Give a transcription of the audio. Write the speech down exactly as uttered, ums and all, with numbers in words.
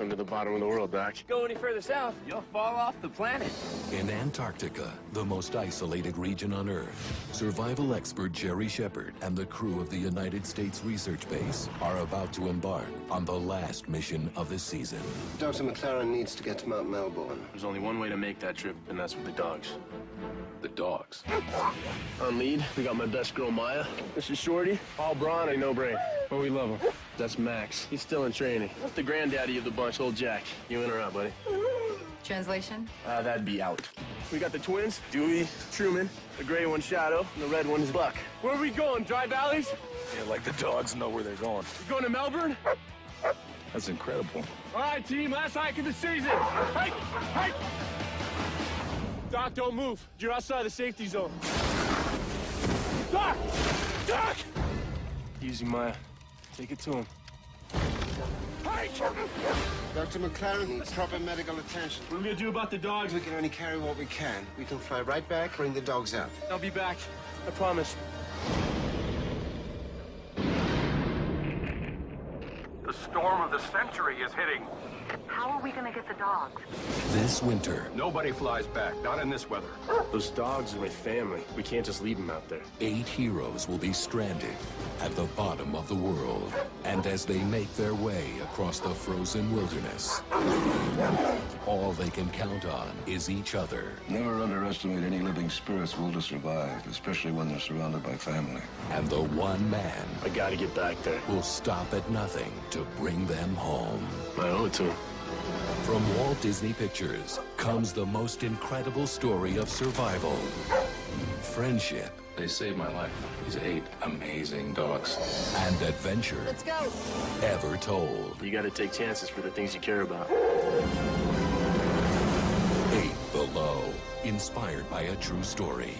Welcome to the bottom of the world, Doc. Go any further south, you'll fall off the planet. In Antarctica, the most isolated region on Earth, survival expert Jerry Shepard and the crew of the United States Research Base are about to embark on the last mission of the season. Doctor McLaren needs to get to Mount Melbourne. There's only one way to make that trip, and that's with the dogs. The dogs. On lead, we got my best girl, Maya. This is Shorty, all brawn and no brain, but we love him. That's Max. He's still in training. The granddaddy of the bunch, old Jack. You in or out, buddy? Translation? Uh, that'd be out. We got the twins, Dewey, Truman, the gray one, Shadow, and the red one is Buck. Where are we going, Dry Valleys? Yeah, like the dogs know where they're going. You going to Melbourne? That's incredible. All right, team, last hike of the season. Hike! Hike! Doc, don't move. You're outside the safety zone. Doc! Doc! Easy, Maya. Take it to him. Hey! Doctor McLaren needs proper medical attention. What are we gonna do about the dogs? We can only carry what we can. We can fly right back, bring the dogs out. I'll be back. I promise. The storm of the century is hitting. How are we gonna get the dogs? This winter. Nobody flies back, not in this weather. Those dogs are my family. We can't just leave them out there. Eight heroes will be stranded at the bottom of the world. And as they make their way across the frozen wilderness, all they can count on is each other. Never underestimate any living spirits will to survive, especially when they're surrounded by family. And the one man... I gotta get back there. ...will stop at nothing to bring them home. I owe it to him. From Walt Disney Pictures comes the most incredible story of survival, friendship. They saved my life. These eight amazing dogs. And adventure. Let's go. Ever told. You gotta take chances for the things you care about. Eight Below, inspired by a true story.